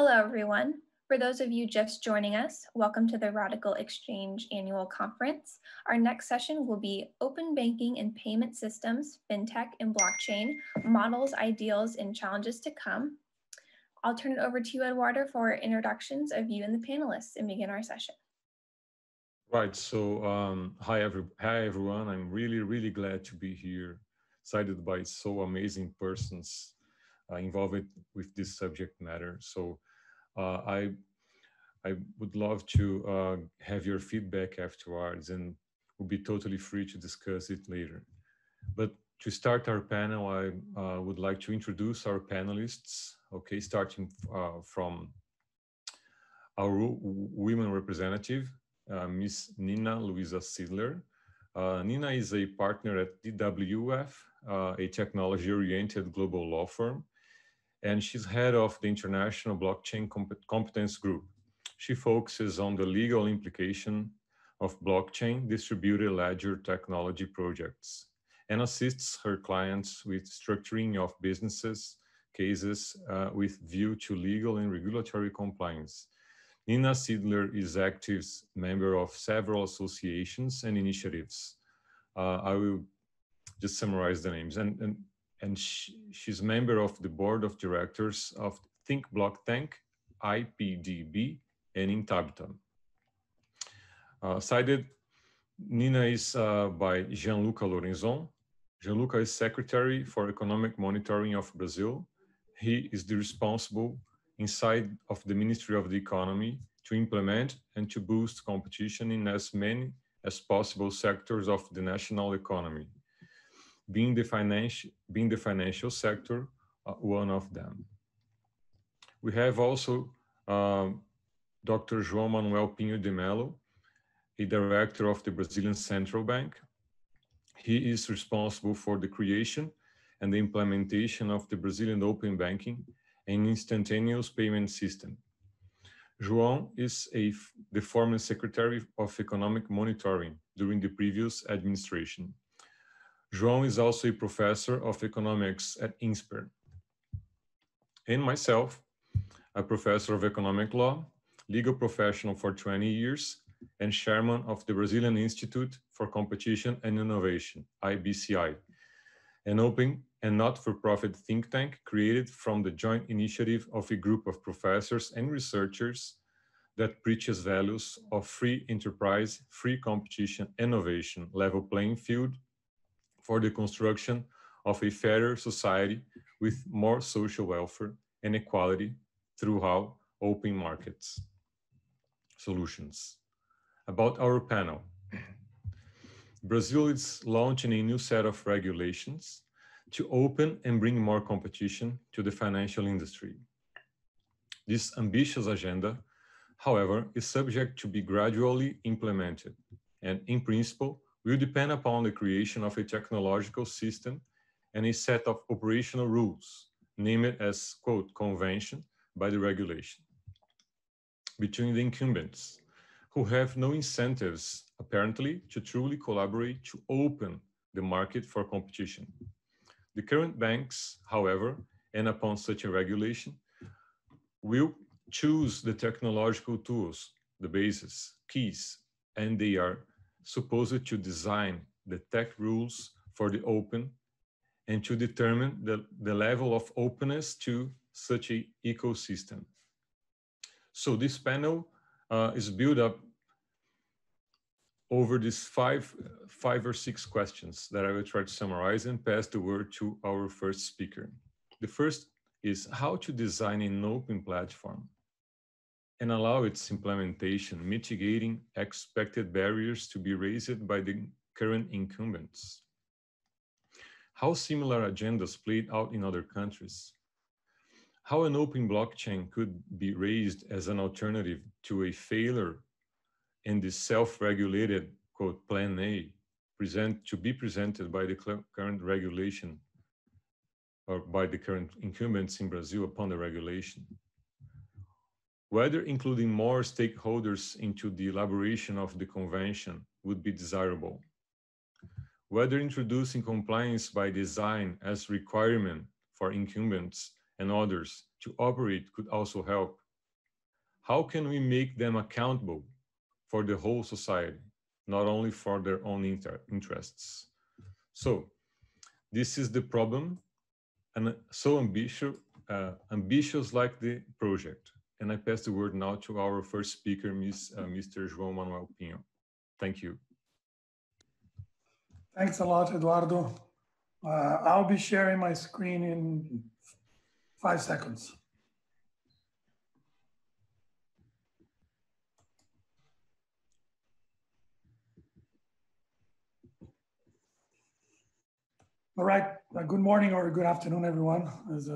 Hello, everyone. For those of you just joining us, welcome to the Radical Exchange Annual Conference. Our next session will be Open Banking and Payment Systems, FinTech and Blockchain, Models, Ideals, and Challenges to Come. I'll turn it over to you, Eduardo, for introductions of you and the panelists and begin our session. Right, so hi everyone. I'm really glad to be here, excited by so amazing persons involved with this subject matter. So I would love to have your feedback afterwards, and we'll be totally free to discuss it later. But to start our panel, I would like to introduce our panelists, okay, starting from our women representative, Ms. Nina-Luisa Siedler. Nina is a partner at DWF, a technology-oriented global law firm, and she's head of the International Blockchain Competence Group. She focuses on the legal implication of blockchain distributed ledger technology projects and assists her clients with structuring of businesses cases with view to legal and regulatory compliance. Nina Siedler is active member of several associations and initiatives. I will just summarize the names. And she's member of the board of directors of Think Block Tank, IPDB, and INATBA. Cited, Nina is by Gianluca Lorenzon. Gianluca is Secretary for Economic Monitoring of Brazil. He is the responsible inside of the Ministry of the Economy to implement and to boost competition in as many as possible sectors of the national economy, being the financial sector one of them. We have also Dr. João Manoel Pinho de Mello, a director of the Brazilian Central Bank. He is responsible for the creation and the implementation of the Brazilian open banking and instantaneous payment system. João is the former secretary of economic monitoring during the previous administration. João is also a professor of economics at INSPER. And myself, a professor of economic law, legal professional for 20 years, and chairman of the Brazilian Institute for Competition and Innovation, IBCI, an open and not-for-profit think tank created from the joint initiative of a group of professors and researchers that preaches values of free enterprise, free competition, innovation, level playing field, for the construction of a fairer society with more social welfare and equality throughout open markets solutions. About our panel, Brazil is launching a new set of regulations to open and bring more competition to the financial industry. This ambitious agenda, however, is subject to be gradually implemented and in principle, will depend upon the creation of a technological system and a set of operational rules, named as, quote, convention by the regulation, between the incumbents, who have no incentives, apparently, to truly collaborate to open the market for competition. The current banks, however, and upon such a regulation, will choose the technological tools, the bases, keys, and they are supposed to design the tech rules for the open and to determine the level of openness to such an ecosystem. So this panel is built up over these five or six questions that I will try to summarize and pass the word to our first speaker. The first is how to design an open platform and allow its implementation, mitigating expected barriers to be raised by the current incumbents. How similar agendas played out in other countries. How an open blockchain could be raised as an alternative to a failure in the self-regulated, quote, plan A, to be presented by the current regulation or by the current incumbents in Brazil upon the regulation. Whether including more stakeholders into the elaboration of the convention would be desirable. Whether introducing compliance by design as requirement for incumbents and others to operate could also help How can we make them accountable for the whole society, not only for their own interests? So this is the problem, and so ambitious like the project. And I pass the word now to our first speaker, Mr. João Manoel Pinho. Thank you. Thanks a lot, Eduardo. I'll be sharing my screen in 5 seconds. All right, good morning or good afternoon, everyone, as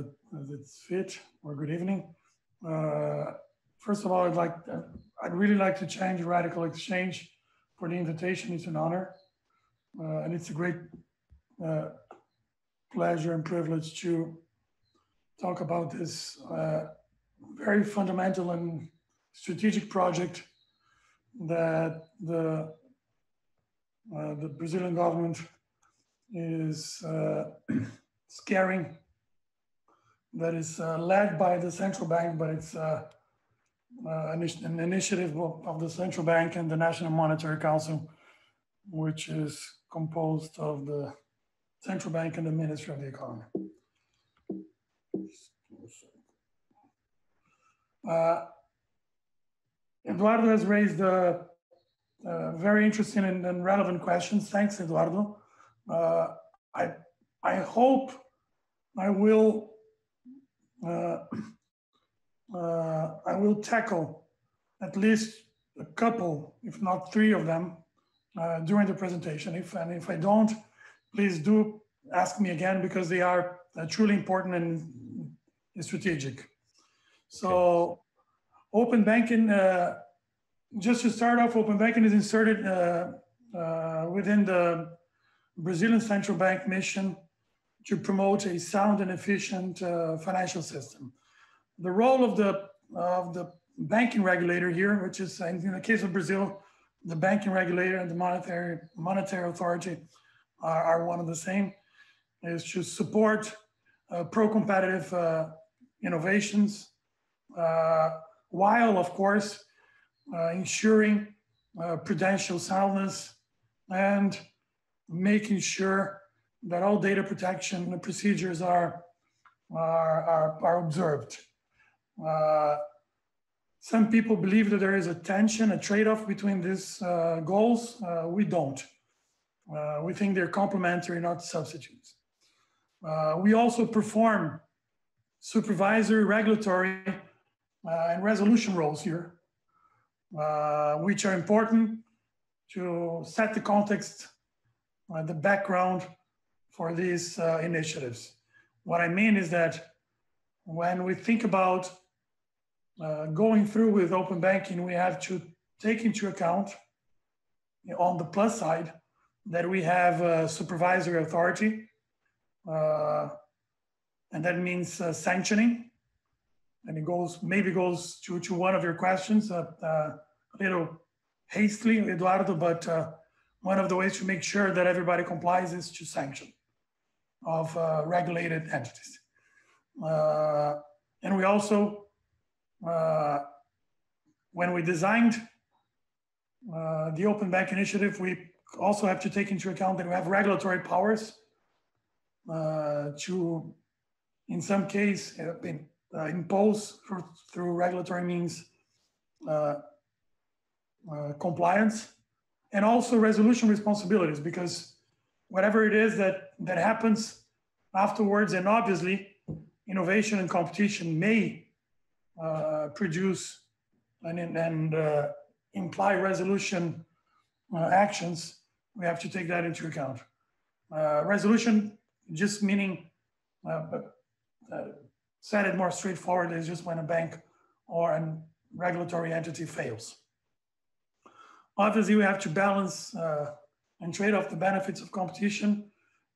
it's fit, or good evening. First of all, I'd really like to thank Radical Exchange for the invitation. It's an honor, and it's a great pleasure and privilege to talk about this very fundamental and strategic project that the Brazilian government is scaring, that is led by the central bank, but it's an initiative of the central bank and the National Monetary Council, which is composed of the central bank and the Ministry of the Economy. Eduardo has raised very interesting and relevant questions. Thanks, Eduardo. I hope I will tackle at least a couple, if not three of them, during the presentation. If I don't, please do ask me again, because they are truly important and strategic. So, okay. Open banking. Just to start off, open banking is inserted within the Brazilian Central Bank mission to promote a sound and efficient financial system. The role of the banking regulator here, which is in the case of Brazil, the banking regulator and the monetary authority are one of the same, is to support pro-competitive innovations, while of course ensuring prudential soundness and making sure that all data protection procedures are observed. Some people believe that there is a tension, a trade-off between these goals. We don't. We think they're complementary, not substitutes. We also perform supervisory, regulatory, and resolution roles here, which are important to set the context, the background for these initiatives. What I mean is that when we think about going through with open banking, we have to take into account, on the plus side, that we have supervisory authority, and that means sanctioning. And it goes, maybe goes to one of your questions, a little hastily, Eduardo, but one of the ways to make sure that everybody complies is to sanction of regulated entities. And we also, when we designed the Open Bank Initiative, we also have to take into account that we have regulatory powers to, in some case, impose through regulatory means compliance, and also resolution responsibilities, because whatever it is that happens afterwards, and obviously innovation and competition may produce and imply resolution actions, we have to take that into account. Resolution, just meaning, said it more straightforward, is just when a bank or a regulatory entity fails. Obviously, we have to balance and trade off the benefits of competition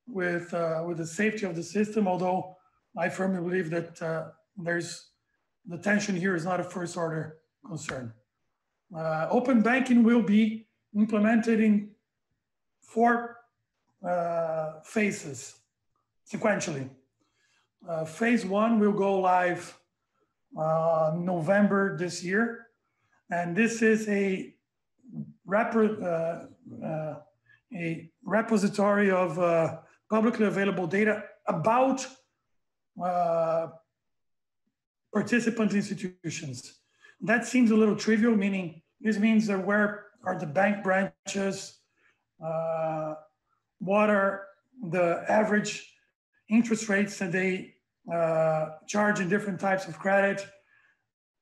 with the safety of the system, although I firmly believe that the tension here is not a first order concern. Open banking will be implemented in 4 phases, sequentially. Phase 1 will go live November this year. And this is a repository of publicly available data about participant institutions. That seems a little trivial, meaning this means that where are the bank branches, what are the average interest rates that they charge in different types of credit,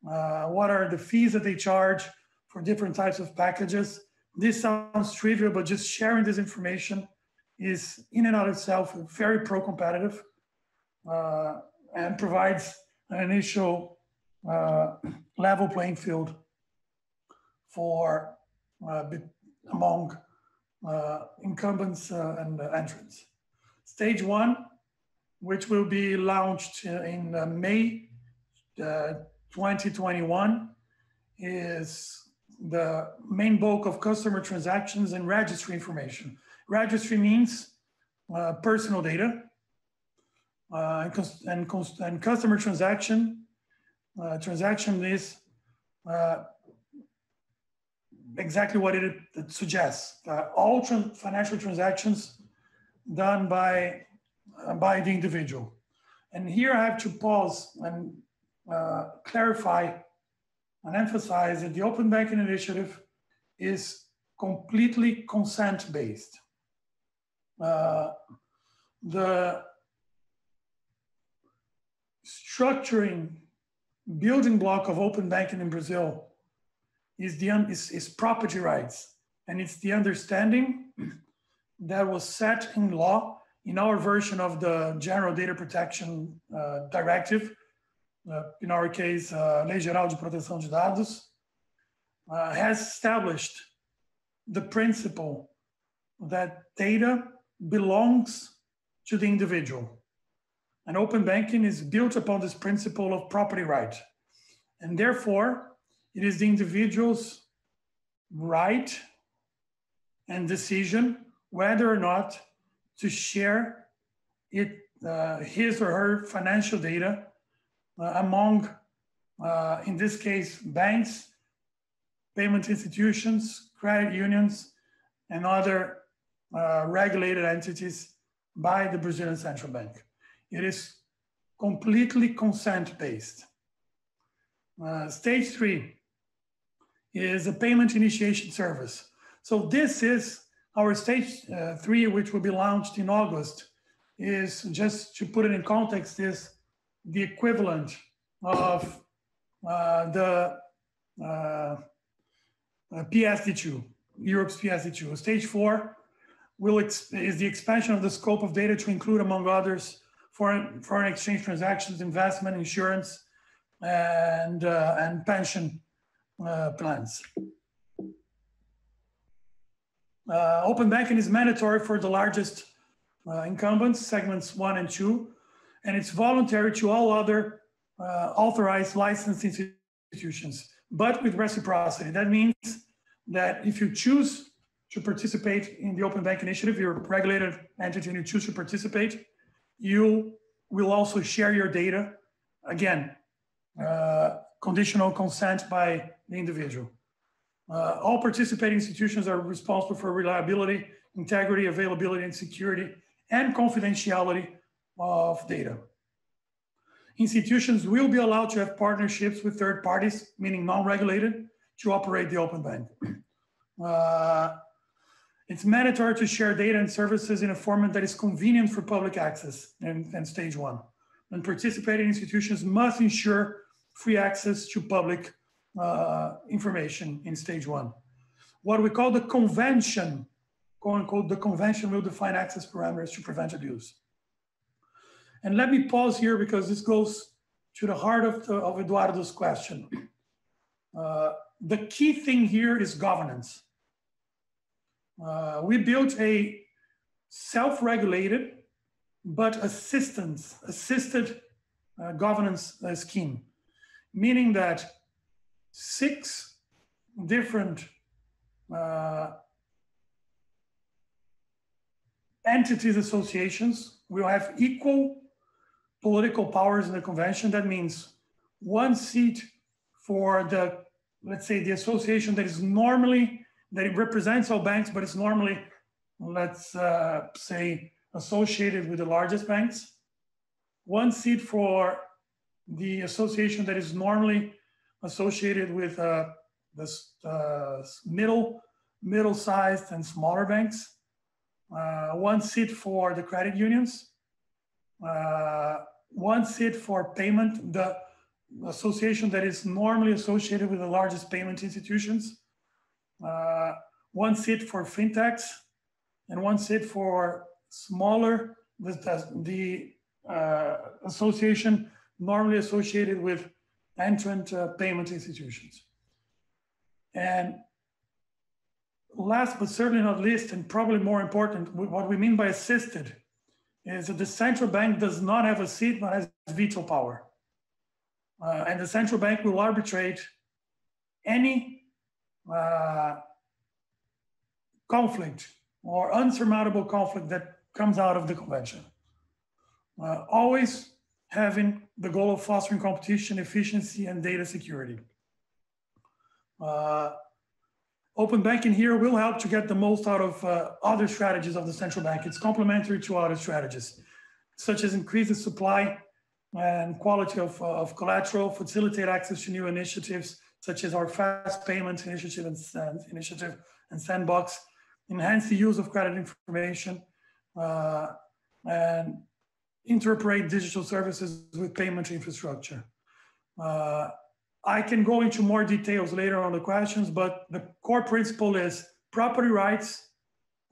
what are the fees that they charge for different types of packages. This sounds trivial, but just sharing this information is in and of itself very pro-competitive and provides an initial level playing field for among incumbents and entrants. Stage one, which will be launched in May 2021, is the main bulk of customer transactions and registry information. Registry means personal data, and customer transaction. Transaction is exactly what it suggests. All financial transactions done by the individual. And here I have to pause and clarify and emphasize that the Open Banking Initiative is completely consent-based. The structuring building block of open banking in Brazil is property rights, and it's the understanding that was set in law in our version of the General Data Protection Directive, in our case, Lei Geral de Proteção de Dados, has established the principle that data belongs to the individual. And open banking is built upon this principle of property right. And therefore, it is the individual's right and decision whether or not to share his or her financial data among, in this case, banks, payment institutions, credit unions, and other regulated entities by the Brazilian Central Bank. It is completely consent-based. Stage three is a payment initiation service. So this is our stage three, which will be launched in August, is, just to put it in context, is the equivalent of the PSD2, Europe's PSD2. Stage four is the expansion of the scope of data to include, among others, foreign exchange transactions, investment, insurance, and pension plans. Open banking is mandatory for the largest incumbents, segments 1 and 2, and it's voluntary to all other authorized licensed institutions, but with reciprocity. That means that if you choose to participate in the Open Bank Initiative, you're a regulated entity and you choose to participate, you will also share your data, again, conditional consent by the individual. All participating institutions are responsible for reliability, integrity, availability, and security, and confidentiality of data. Institutions will be allowed to have partnerships with third parties, meaning non-regulated, to operate the open bank. It's mandatory to share data and services in a format that is convenient for public access, and stage one. And participating institutions must ensure free access to public information in stage one. What we call the convention, quote unquote, the convention will define access parameters to prevent abuse. And let me pause here because this goes to the heart of Eduardo's question. The key thing here is governance. We built a self-regulated but assisted governance scheme, meaning that 6 different entities, associations will have equal political powers in the convention. That means 1 seat for the let's say, the association that is normally, that it represents all banks, but it's normally, let's say, associated with the largest banks. One seat for the association that is normally associated with middle-sized and smaller banks. One seat for the credit unions. One seat for payment, the association that is normally associated with the largest payment institutions. One seat for fintechs, and one seat for smaller, the association normally associated with entrant payment institutions. And last but certainly not least, and probably more important, what we mean by assisted is that the central bank does not have a seat but has veto power. And the central bank will arbitrate any conflict or unsurmountable conflict that comes out of the convention. Always having the goal of fostering competition, efficiency, and data security. Open banking here will help to get the most out of other strategies of the central bank. It's complementary to other strategies, such as increase the supply and quality of collateral, facilitate access to new initiatives, such as our fast payments initiative and sandbox, enhance the use of credit information, and interoperate digital services with payment infrastructure. I can go into more details later on the questions, but the core principle is property rights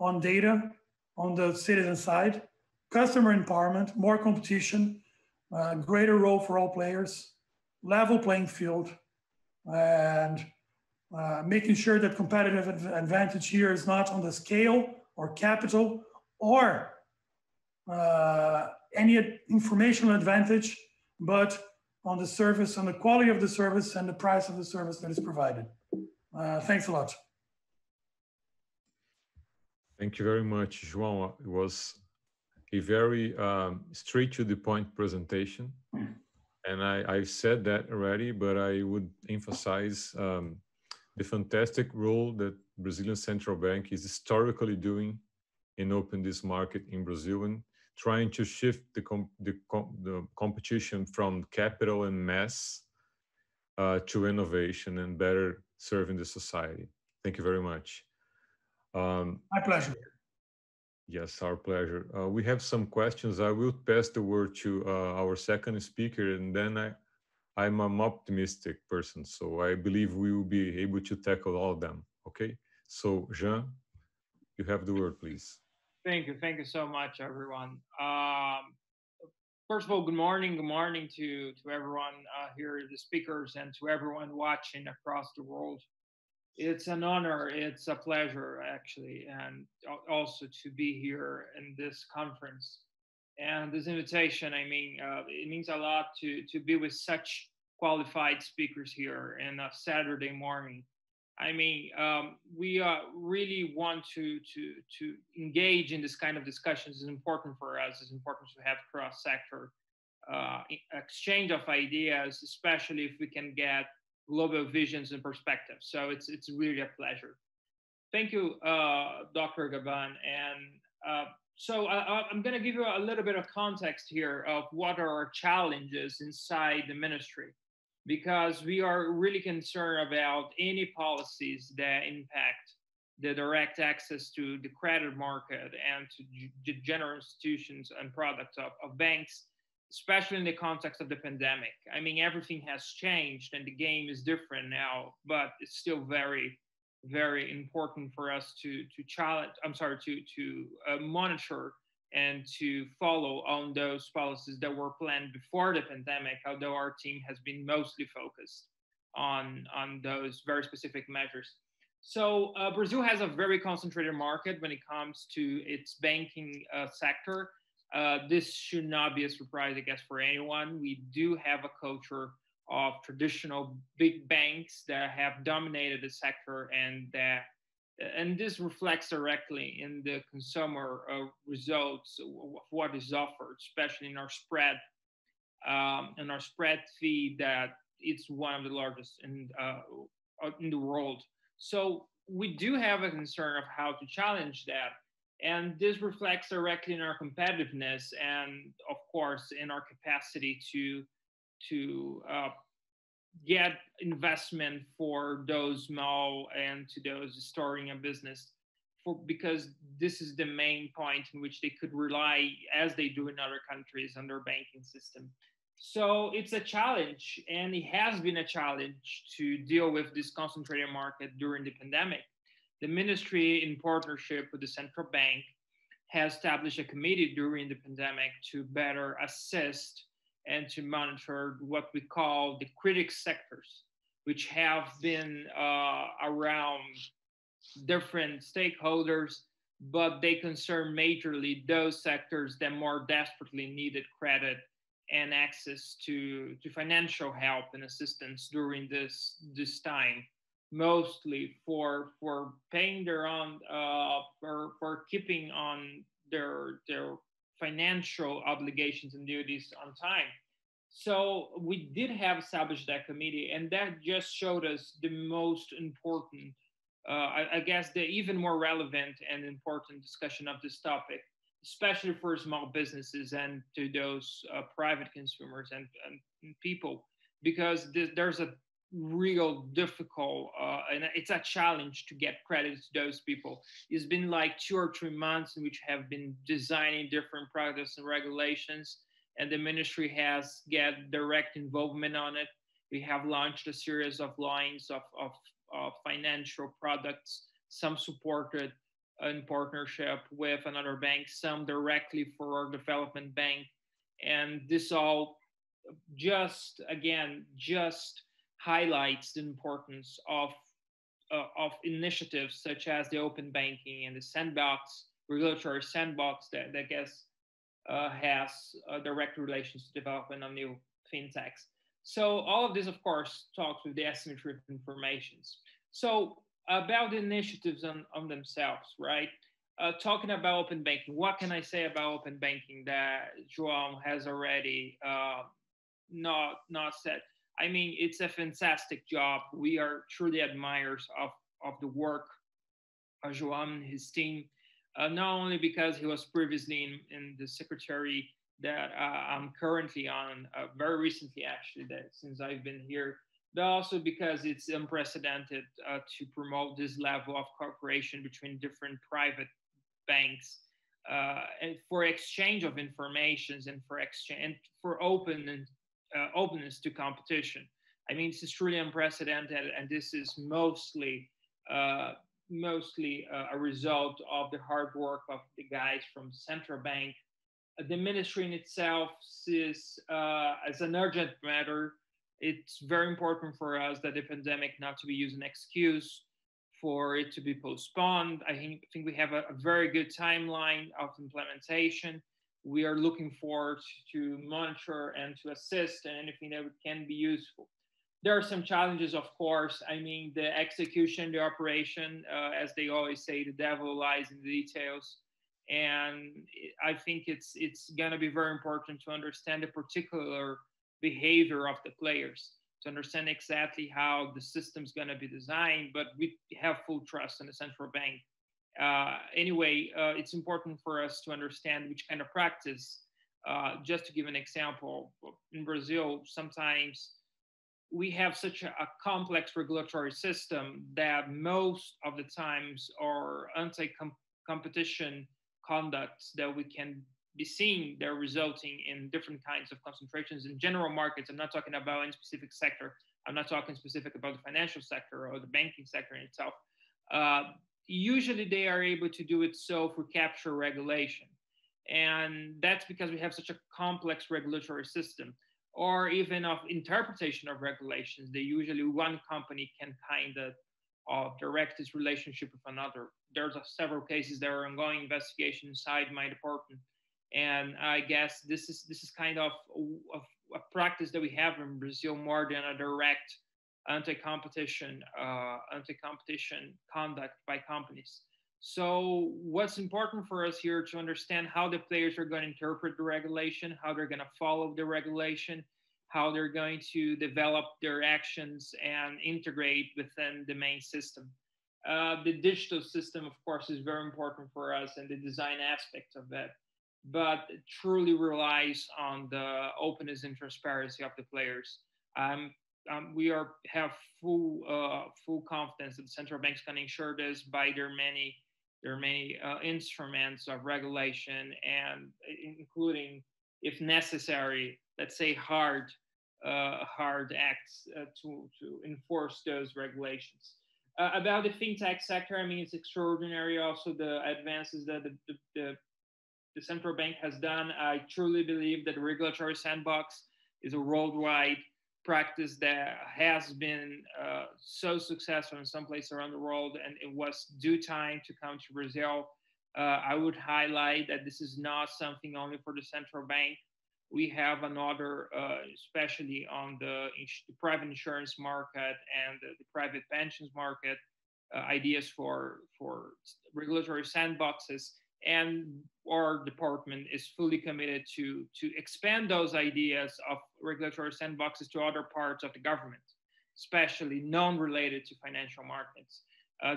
on data on the citizen side, customer empowerment, more competition, greater role for all players, level playing field, and making sure that competitive advantage here is not on the scale or capital or any informational advantage, but on the service, on the quality of the service and the price of the service that is provided. Thanks a lot. Thank you very much, João. It was a very straight to the point presentation. And I've said that already, but I would emphasize the fantastic role that Brazilian Central Bank is historically doing in opening this market in Brazil and trying to shift the competition from capital and mass to innovation and better serving the society. Thank you very much. My pleasure. Yes, our pleasure. We have some questions. I will pass the word to our second speaker, and then I'm an optimistic person, so I believe we will be able to tackle all of them. Okay, so Jean, you have the word, please. Thank you so much, everyone. First of all, good morning to everyone here, the speakers, and to everyone watching across the world. It's an honor, it's a pleasure, actually, and also to be here in this conference. And this invitation, I mean, it means a lot to be with such qualified speakers here on a Saturday morning. I mean, we really want to engage in this kind of discussions. It's important for us, it's important to have cross-sector exchange of ideas, especially if we can get global visions and perspectives. So it's really a pleasure. Thank you, Dr. Gaban. And so I'm gonna give you a little bit of context here of what are our challenges inside the ministry, because we are really concerned about any policies that impact the direct access to the credit market and to general institutions and products of banks, especially in the context of the pandemic. I mean, everything has changed and the game is different now, but it's still very, very important for us to monitor and to follow on those policies that were planned before the pandemic, although our team has been mostly focused on those very specific measures. So Brazil has a very concentrated market when it comes to its banking sector. This should not be a surprise, I guess, for anyone. We do have a culture of traditional big banks that have dominated the sector, and that and this reflects directly in the consumer results of what is offered, especially in our spread fee that it's one of the largest in in the world. So we do have a concern of how to challenge that. And this reflects directly in our competitiveness and, of course, in our capacity to get investment for those small and to those starting a business, because this is the main point in which they could rely, as they do in other countries, on their banking system. So it's a challenge, and it has been a challenge to deal with this concentrated market during the pandemic. The ministry, in partnership with the central bank, has established a committee during the pandemic to better assist and to monitor what we call the critic sectors, which have been around different stakeholders, but they concern majorly those sectors that more desperately needed credit and access to financial help and assistance during this time, mostly for paying their own, for keeping on their financial obligations and duties on time. So we did have established that committee, and that just showed us the most important, I guess, the even more relevant and important discussion of this topic, especially for small businesses and to those private consumers and people, because there's a real difficult, and it's a challenge to get credit to those people. It's been like 2 or 3 months in which have been designing different products and regulations, and the ministry has got direct involvement on it. We have launched a series of lines of financial products, some supported in partnership with another bank, some directly for our development bank. And this all just, again, just highlights the importance of initiatives such as the open banking and the sandbox, regulatory sandbox that I guess has direct relations to development of new fintechs. So all of this, of course, talks with the asymmetry of informations. So about the initiatives on themselves, right? Talking about open banking, what can I say about open banking that João has already not said? I mean, it's a fantastic job. We are truly admirers of the work of João and his team, not only because he was previously in the secretary that I'm currently on, very recently actually, that since I've been here, but also because it's unprecedented to promote this level of cooperation between different private banks and for exchange of informations and for exchange and for openness to competition. I mean, this is truly unprecedented, and this is mostly a result of the hard work of the guys from Central Bank. The ministry in itself is an urgent matter. It's very important for us that the pandemic not to be used as an excuse for it to be postponed. I think we have a very good timeline of implementation. We are looking forward to monitor and to assist in anything that can be useful. There are some challenges, of course. I mean, the execution, the operation, as they always say, the devil lies in the details. And I think it's gonna be very important to understand the particular behavior of the players, to understand exactly how the system's gonna be designed, but we have full trust in the central bank. Anyway, it's important for us to understand which kind of practice. Just to give an example, in Brazil, sometimes we have such a complex regulatory system that most of the times are anti-competition conducts that we can be seeing. They're resulting in different kinds of concentrations in general markets. I'm not talking about any specific sector. I'm not talking specific about the financial sector or the banking sector in itself. Usually they are able to do it so for capture regulation. And that's because we have such a complex regulatory system, or even of interpretation of regulations. They usually, one company can kind of direct its relationship with another. There's several cases that are ongoing investigation inside my department. And I guess this is kind of a practice that we have in Brazil more than a direct anti-competition conduct by companies. So what's important for us here to understand how the players are going to interpret the regulation, how they're going to follow the regulation, how they're going to develop their actions and integrate within the main system. The digital system, of course, is very important for us and the design aspect of that, but it truly relies on the openness and transparency of the players. We have full confidence that the central banks can ensure this by their many instruments of regulation, and including, if necessary, let's say hard acts to enforce those regulations. About the fintech sector, I mean, it's extraordinary. Also, the advances that the central bank has done. I truly believe that the regulatory sandbox is a worldwide practice that has been so successful in some places around the world, and it was due time to come to Brazil. I would highlight that this is not something only for the central bank. We have another, especially on the private insurance market and the private pensions market, ideas for regulatory sandboxes, and our department is fully committed to expand those ideas of regulatory sandboxes to other parts of the government, especially non-related to financial markets.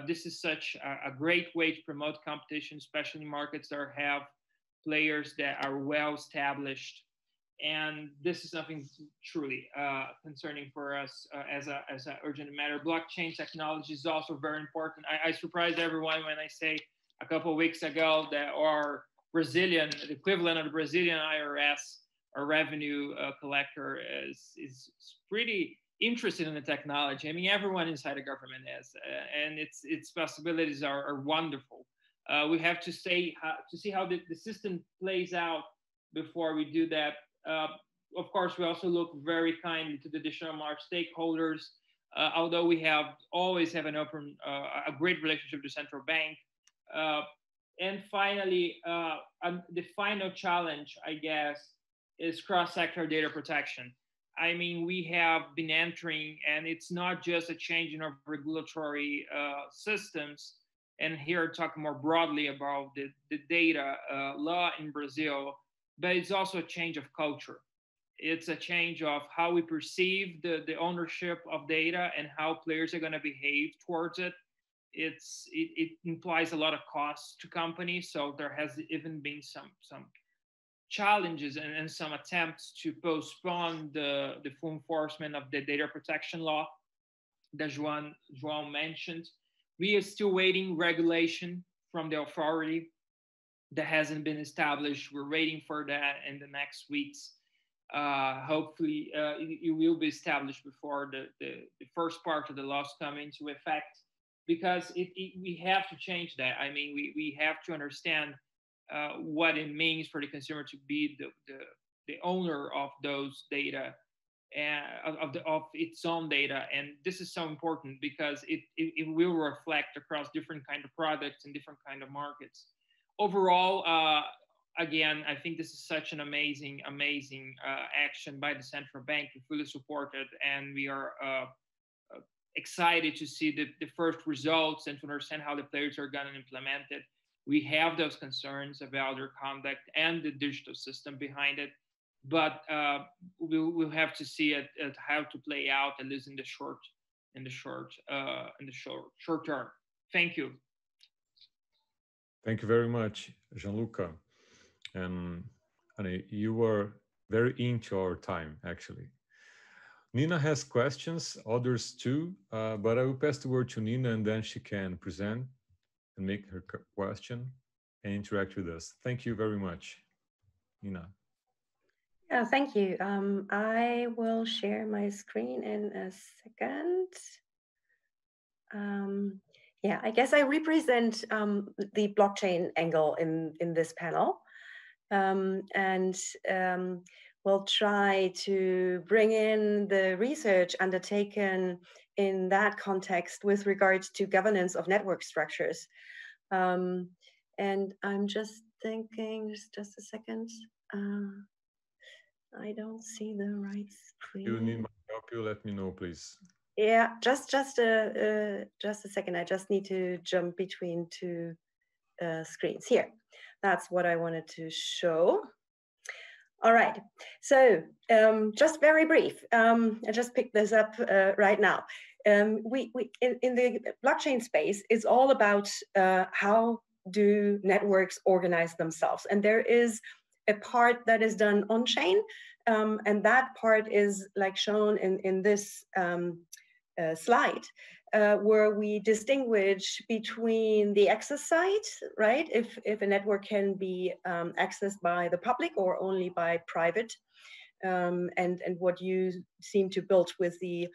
This is such a great way to promote competition, especially markets that have players that are well established. And this is something truly concerning for us as an urgent matter. Blockchain technology is also very important. I surprised everyone when I say a couple of weeks ago that our Brazilian, the equivalent of the Brazilian IRS, our revenue collector, is pretty interested in the technology. I mean, everyone inside the government is, and its possibilities are wonderful. We have to see how the system plays out before we do that. Of course, we also look very kindly to the additional large stakeholders. Although we always have an open, a great relationship to central bank. And finally, the final challenge, I guess, is cross-sector data protection. I mean, we have been entering, and it's not just a change in our regulatory systems. And here, talk more broadly about the data law in Brazil, but it's also a change of culture. It's a change of how we perceive the ownership of data and how players are going to behave towards it. It implies a lot of costs to companies, so there has even been some challenges and some attempts to postpone the full enforcement of the data protection law that João mentioned. We are still waiting regulation from the authority that hasn't been established. We're waiting for that in the next weeks. Hopefully, it will be established before the first part of the laws come into effect, because we have to change that. I mean, we have to understand what it means for the consumer to be the owner of those data, of its own data. And this is so important because it will reflect across different kinds of products and different kinds of markets. Overall, again, I think this is such an amazing action by the central bank. We fully support it, and we are excited to see the first results and to understand how the players are going to implement it. We have those concerns about their conduct and the digital system behind it, but we'll have to see it, how to play out, at least in the short term. Thank you. Thank you very much, Gianluca. And you were very into our time, actually. Nina has questions, others too, but I will pass the word to Nina, and then she can present and make her question and interact with us. Thank you very much, Nina. Yeah, thank you. I will share my screen in a second. Yeah, I guess I represent the blockchain angle in this panel, and we'll try to bring in the research undertaken in that context with regards to governance of network structures. And I'm just thinking, just a second. I don't see the right screen. You need my help, you let me know, please. Yeah, just a second. I just need to jump between two screens here. That's what I wanted to show. All right, so just very brief. I just picked this up right now. In the blockchain space, it's all about how do networks organize themselves. And there is a part that is done on chain, and that part is like shown in this slide, where we distinguish between the access side, right? If a network can be accessed by the public or only by private, and what you seem to build with the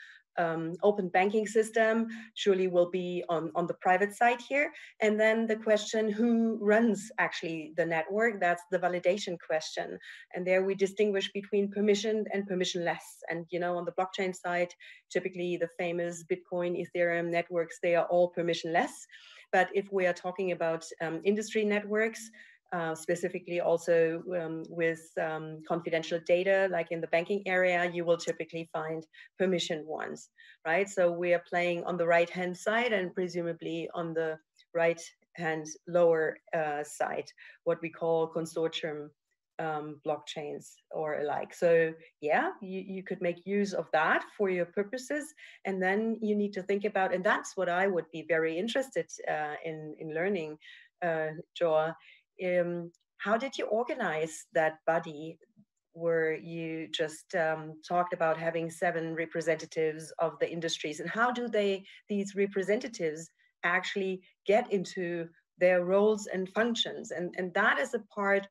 open banking system surely will be on the private side here. And then the question, who runs actually the network? That's the validation question. And there we distinguish between permissioned and permissionless. And you know, on the blockchain side, typically the famous Bitcoin, Ethereum networks, they are all permissionless. But if we are talking about industry networks, specifically also with confidential data, like in the banking area, you will typically find permissioned ones, right? So we are playing on the right-hand side and presumably on the right-hand lower side, what we call consortium blockchains or alike. So yeah, you could make use of that for your purposes. And then you need to think about, and that's what I would be very interested in learning, João. How did you organize that body where you just talked about having 7 representatives of the industries, and how do these representatives actually get into their roles and functions? And that is a part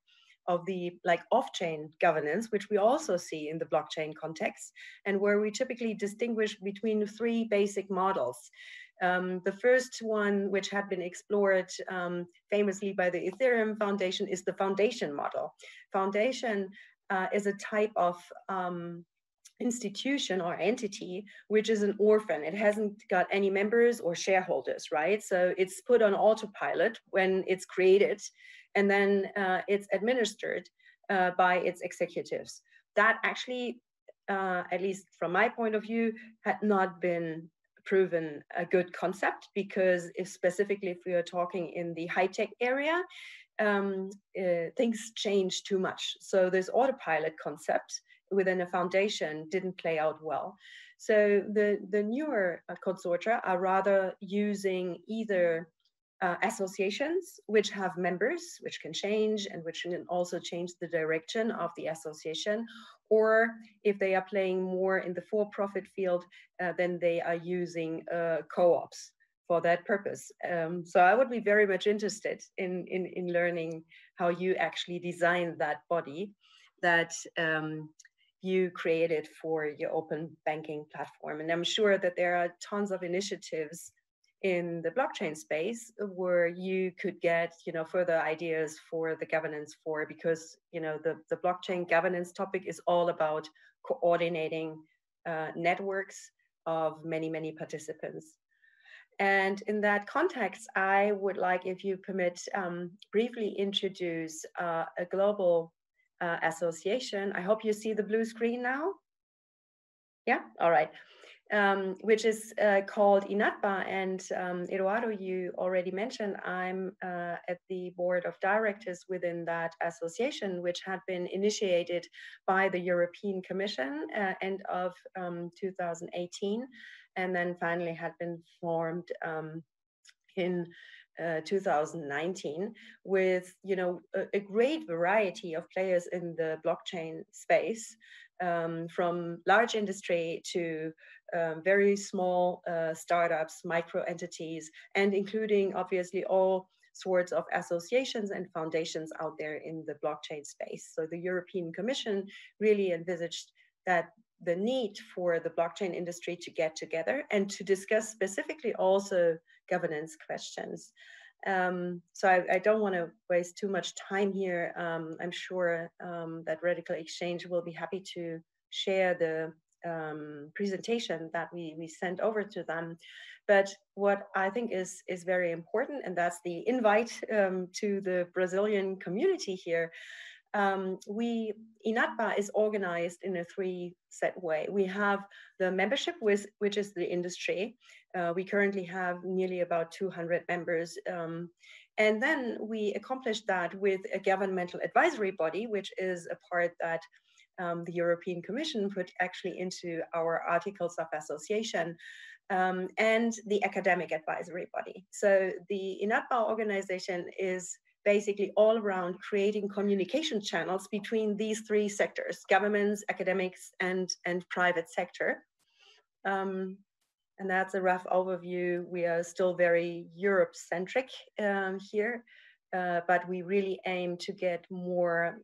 of the like off-chain governance, which we also see in the blockchain context, and where we typically distinguish between 3 basic models. The first one, which had been explored famously by the Ethereum Foundation, is the foundation model. Foundation is a type of institution or entity which is an orphan. It hasn't got any members or shareholders, right? So it's put on autopilot when it's created, and then it's administered by its executives. That actually, at least from my point of view, had not been proven a good concept, because if specifically if we are talking in the high-tech area, things change too much. So this autopilot concept within a foundation didn't play out well. So the newer consortia are rather using either associations which have members, which can change and which can also change the direction of the association, or if they are playing more in the for-profit field, then they are using co-ops for that purpose. So I would be very much interested in learning how you actually designed that body that you created for your open banking platform. And I'm sure that there are tons of initiatives in the blockchain space where you could get, you know, further ideas for the governance for, because, you know, the blockchain governance topic is all about coordinating networks of many, many participants. And in that context, I would like, if you permit, briefly introduce a global association. I hope you see the blue screen now. Yeah, all right. Which is called INATBA, and Eduardo, you already mentioned, I'm at the board of directors within that association, which had been initiated by the European Commission end of 2018, and then finally had been formed in 2019 with, you know, a great variety of players in the blockchain space, from large industry to very small startups, micro entities, and including obviously all sorts of associations and foundations out there in the blockchain space. So the European Commission really envisaged that the need for the blockchain industry to get together and to discuss specifically also governance questions. So I don't want to waste too much time here. I'm sure that Radical Exchange will be happy to share the presentation that we sent over to them. But what I think is very important, and that's the invite to the Brazilian community here, INATBA is organized in a three-set way. We have the membership, which is the industry. We currently have nearly about 200 members. And then we accomplished that with a governmental advisory body, which is a part that the European Commission put actually into our Articles of Association, and the academic advisory body. So the INATBA organization is basically all around creating communication channels between these three sectors: governments, academics, and private sector. And that's a rough overview. We are still very Europe-centric here, but we really aim to get more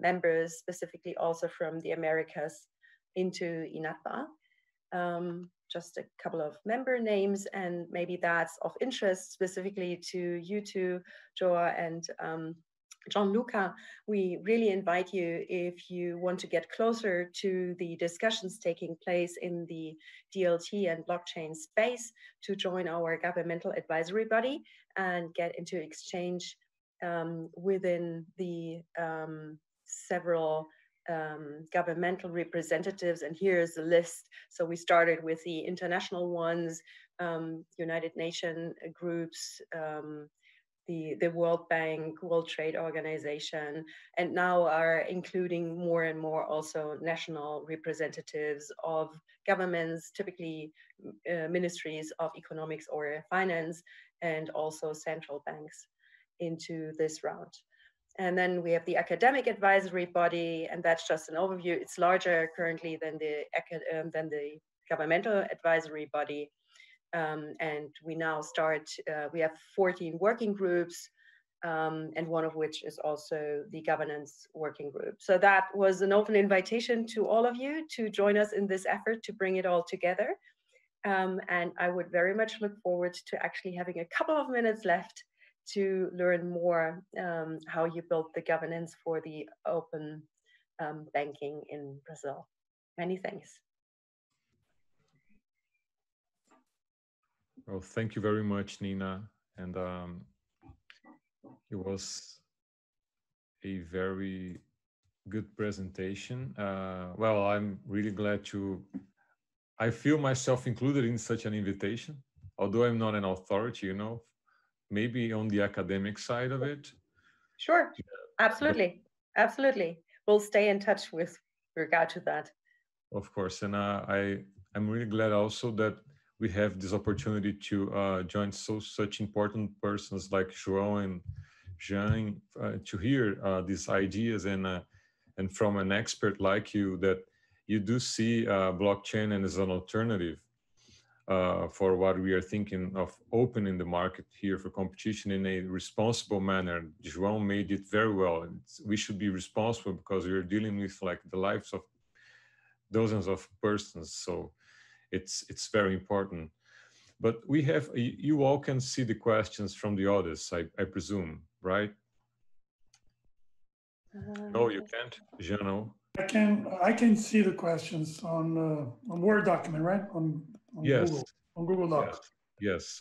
members, specifically also from the Americas, into INATBA. Just a couple of member names, and maybe that's of interest specifically to you two, Joa and Gianluca. We really invite you, if you want to get closer to the discussions taking place in the DLT and blockchain space, to join our governmental advisory body and get into exchange within the several governmental representatives, and here's the list. So we started with the international ones, United Nations groups, the World Bank, World Trade Organization, and now are including more and more also national representatives of governments, typically ministries of economics or finance, and also central banks into this round. And then we have the academic advisory body, and that's just an overview. It's larger currently than the governmental advisory body. And we now start, we have 14 working groups, and one of which is also the governance working group. So that was an open invitation to all of you to join us in this effort to bring it all together. And I would very much look forward to actually having a couple of minutes left to learn more how you built the governance for the open banking in Brazil. Many thanks. Well, thank you very much, Nina. And it was a very good presentation. Well, I'm really glad to, I feel myself included in such an invitation, although I'm not an authority, you know, maybe on the academic side of it. Sure, absolutely, absolutely. We'll stay in touch with regard to that. Of course, and I'm really glad also that we have this opportunity to join such important persons like João and Jean to hear these ideas, and from an expert like you, that you do see blockchain and as an alternative for what we are thinking of opening the market here for competition in a responsible manner. João made it very well. We should be responsible because we're dealing with like the lives of dozens of persons. So it's very important. But we have, you all can see the questions from the audience, I presume, right? No, you can't, Jean. I can see the questions on Word document, right? On yes, Google, on Google Docs. Yes,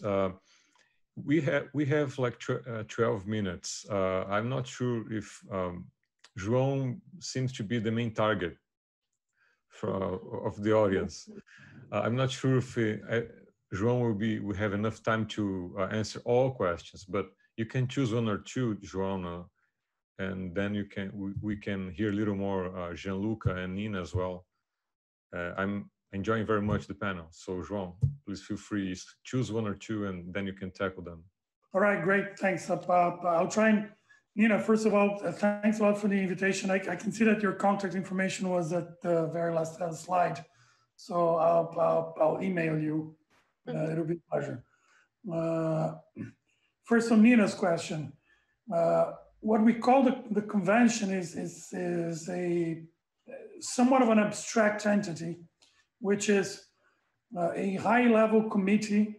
we have like 12 minutes. I'm not sure if João seems to be the main target of the audience. I'm not sure if João will have enough time to answer all questions, but you can choose one or two, João, and then you can we can hear a little more Gianluca and Nina as well. I'm enjoying very much the panel. So João, please feel free, choose one or two and then you can tackle them. All right, great, thanks. I'll try and, Nina, first of all, thanks a lot for the invitation. I can see that your contact information was at the very last slide. So I'll email you, it'll be a pleasure. First on Nina's question, what we call the convention is a somewhat of an abstract entity, which is a high-level committee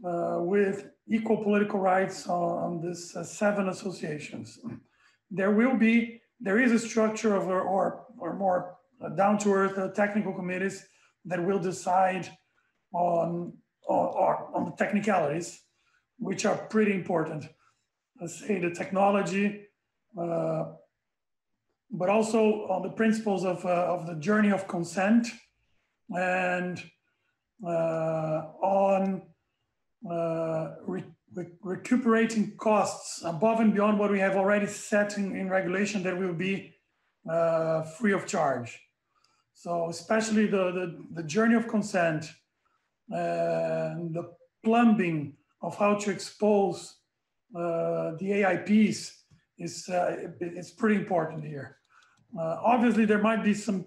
with equal political rights on this 7 associations. There is a structure of or more down-to-earth technical committees that will decide on the technicalities, which are pretty important. Let's say the technology, but also on the principles of the journey of consent, and on recuperating costs above and beyond what we have already set in regulation that will be free of charge. So especially the journey of consent, and the plumbing of how to expose the AIPs is pretty important here. Obviously, there might be some,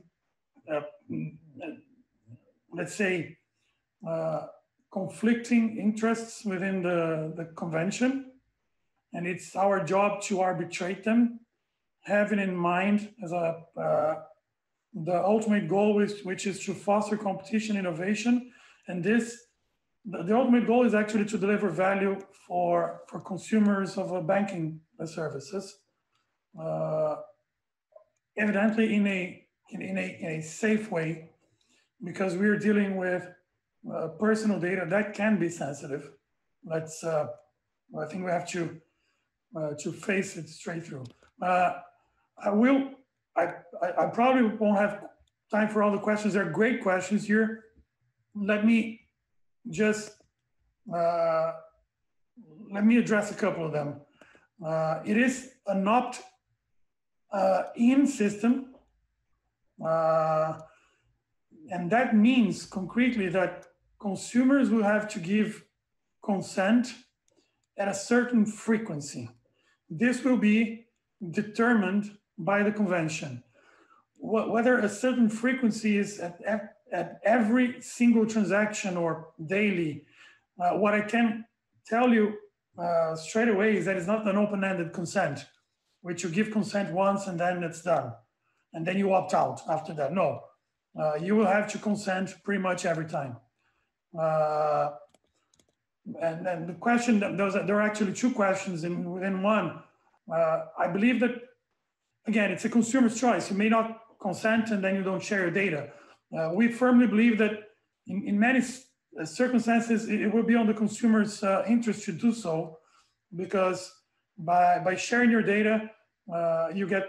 let's say, conflicting interests within the convention, and it's our job to arbitrate them, having in mind as a the ultimate goal, which is to foster competition, innovation, and this, the ultimate goal is actually to deliver value for consumers of banking services, evidently in a safe way, because we are dealing with personal data that can be sensitive. Let's, I think we have to face it straight through. I probably won't have time for all the questions. There are great questions here. Let me just let me address a couple of them. It is an opt-in system, and that means concretely that consumers will have to give consent at a certain frequency. This will be determined by the convention. Whether a certain frequency is at every single transaction or daily, what I can tell you straight away is that it's not an open-ended consent, which you give consent once and then it's done, and then you opt out after that. No, you will have to consent pretty much every time. And then the question, there are actually two questions within one. I believe that, again, it's a consumer's choice. You may not consent and then you don't share your data. We firmly believe that in many circumstances, it will be on the consumer's interest to do so, because by sharing your data, you get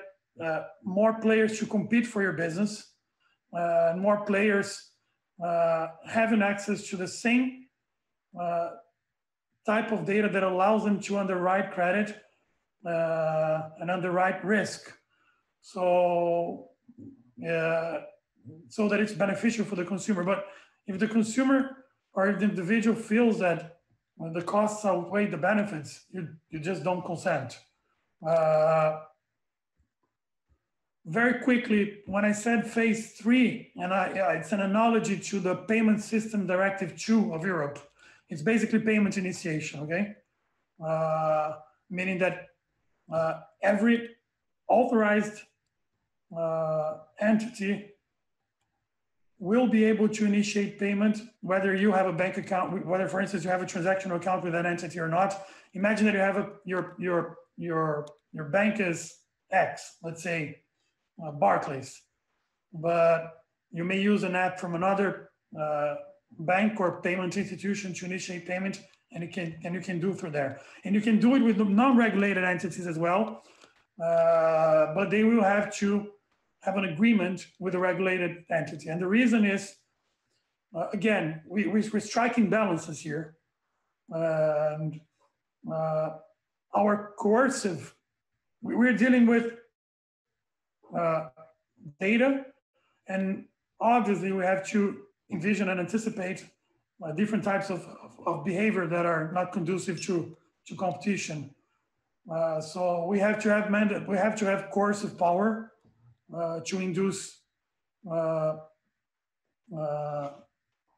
more players to compete for your business, and more players having access to the same type of data that allows them to underwrite credit and underwrite risk. So, so that it's beneficial for the consumer. But if the consumer or if the individual feels that the costs outweigh the benefits, you just don't consent. Very quickly, when I said phase three, and it's an analogy to the Payment System Directive 2 of Europe. It's basically payment initiation, okay? Meaning that every authorized entity will be able to initiate payment, whether you have a bank account, whether, for instance, you have a transactional account with that entity or not. Imagine that you have your bank is X, let's say Barclays, but you may use an app from another bank or payment institution to initiate payment, and you can do through there. And you can do it with non-regulated entities as well, but they will have to have an agreement with a regulated entity. And the reason is, again, we're striking balances here. And our coercive, we're dealing with data, and obviously we have to envision and anticipate different types of behavior that are not conducive to competition. So we have to have mandate, we have to have coercive power to induce,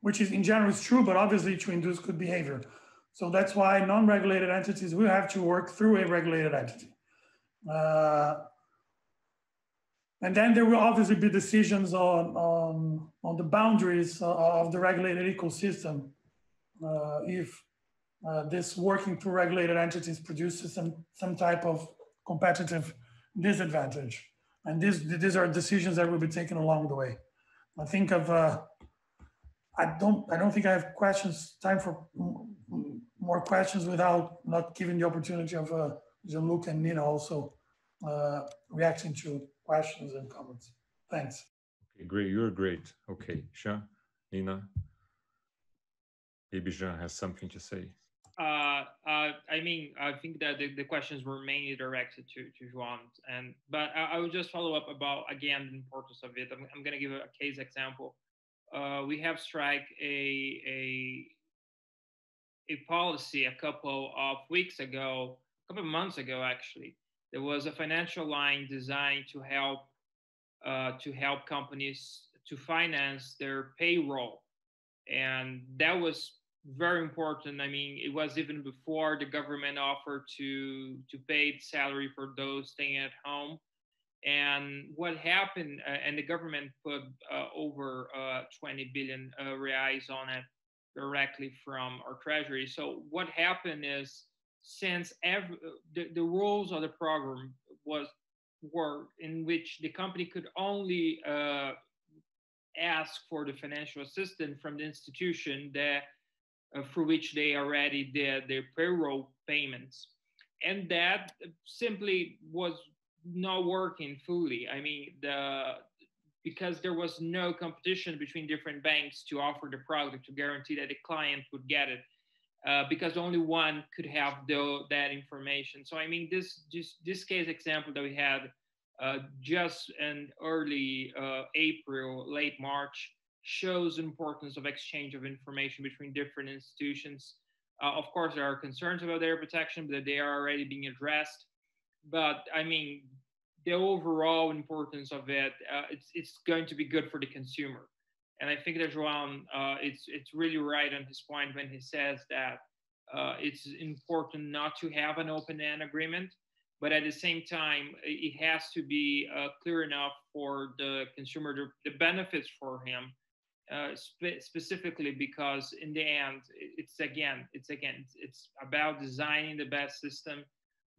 which is in general is true, but obviously to induce good behavior. So that's why non-regulated entities will have to work through a regulated entity. And then there will obviously be decisions on the boundaries of the regulated ecosystem, if this working through regulated entities produces some type of competitive disadvantage. And these are decisions that will be taken along the way. I think of, I don't think I have questions, time for more questions without not giving the opportunity of Gianluca and Nina also reacting to questions and comments. Thanks. Okay, great. You're great. Okay, Jean, Nina, maybe Jean has something to say. I mean, I think that the questions were mainly directed to João, but I will just follow up about, again, the importance of it. I'm going to give a case example. We have struck a policy a couple of weeks ago, a couple of months ago, actually. There was a financial line designed to help companies to finance their payroll, and that was very important. I mean, it was even before the government offered to pay salary for those staying at home. And what happened, and the government put over 20 billion reais on it directly from our treasury. So what happened is, since the rules of the program were in which the company could only ask for the financial assistance from the institution that through which they already did their payroll payments, and that simply was not working fully. I mean, because there was no competition between different banks to offer the product to guarantee that the client would get it, because only one could have that information. So I mean, this case example that we had just in early April, late March, shows the importance of exchange of information between different institutions. Of course, there are concerns about data protection, but they are already being addressed. But I mean, the overall importance of it, it's going to be good for the consumer. And I think that João, it's really right on his point when he says that it's important not to have an open-end agreement, but at the same time, it has to be clear enough for the consumer, the benefits for him, specifically because in the end, it's about designing the best system,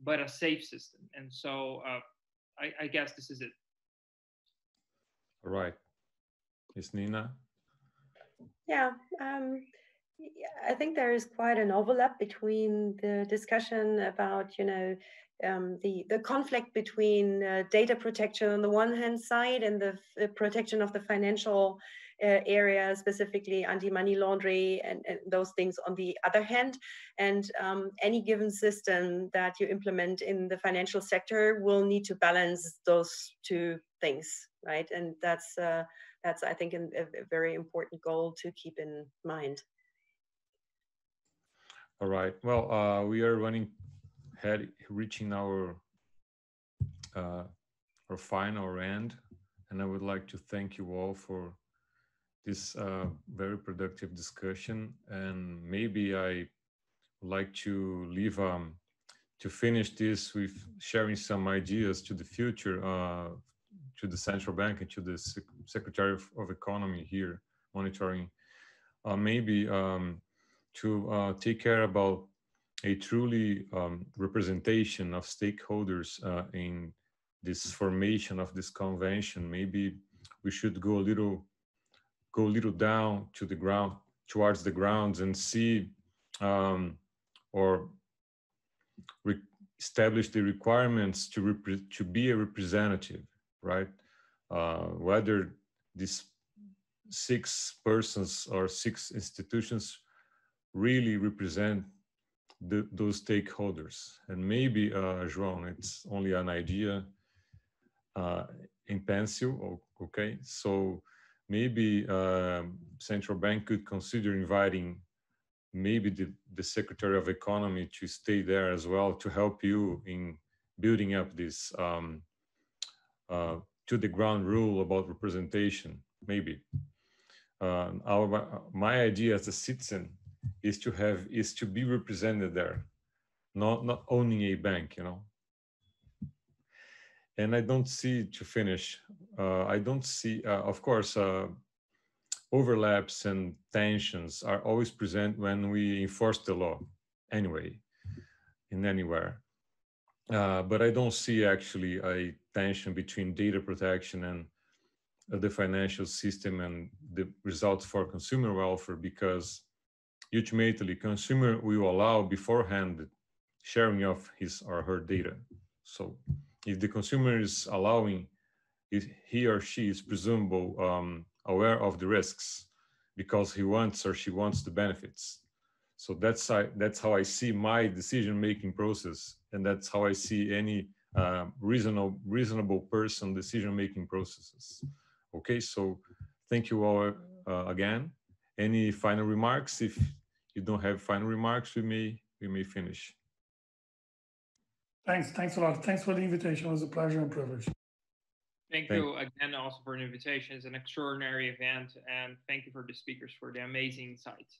but a safe system. And so I guess this is it. All right. Ms. Nina? Yeah, I think there is quite an overlap between the discussion about, you know, the conflict between data protection on the one hand side and the protection of the financial area, specifically anti-money laundering and those things on the other hand. And any given system that you implement in the financial sector will need to balance those two things, right? And that's I think, a very important goal to keep in mind. All right. Well, we are reaching our final end, and I would like to thank you all for this very productive discussion. And maybe I would like to leave to finish this with sharing some ideas to the future, to the central bank and to the Secretary of Economy here monitoring. Maybe to take care about a truly representation of stakeholders in this formation of this convention. Maybe we should go a little down to the ground, towards the grounds, and see or establish the requirements to be a representative, right? Whether these six persons or six institutions really represent those stakeholders. And maybe, João, it's only an idea in pencil, okay? So maybe Central Bank could consider inviting maybe the Secretary of Economy to stay there as well, to help you in building up this to the ground rule about representation, maybe. My idea as a citizen is to be represented there, not owning a bank, you know. And I don't see, to finish, I don't see, of course, overlaps and tensions are always present when we enforce the law anyway, in anywhere. But I don't see actually a tension between data protection and the financial system and the results for consumer welfare, because ultimately, consumer will allow beforehand sharing of his or her data. So if the consumer is allowing he or she is presumable aware of the risks because he wants or she wants the benefits. So that's how I see my decision-making process, and that's how I see any reasonable person decision-making processes. Okay, so thank you all again. Any final remarks? If you don't have final remarks, we may finish. Thanks a lot. Thanks for the invitation. It was a pleasure and privilege. Thank you again also for an invitation. It's an extraordinary event, and thank you for the speakers for the amazing insights.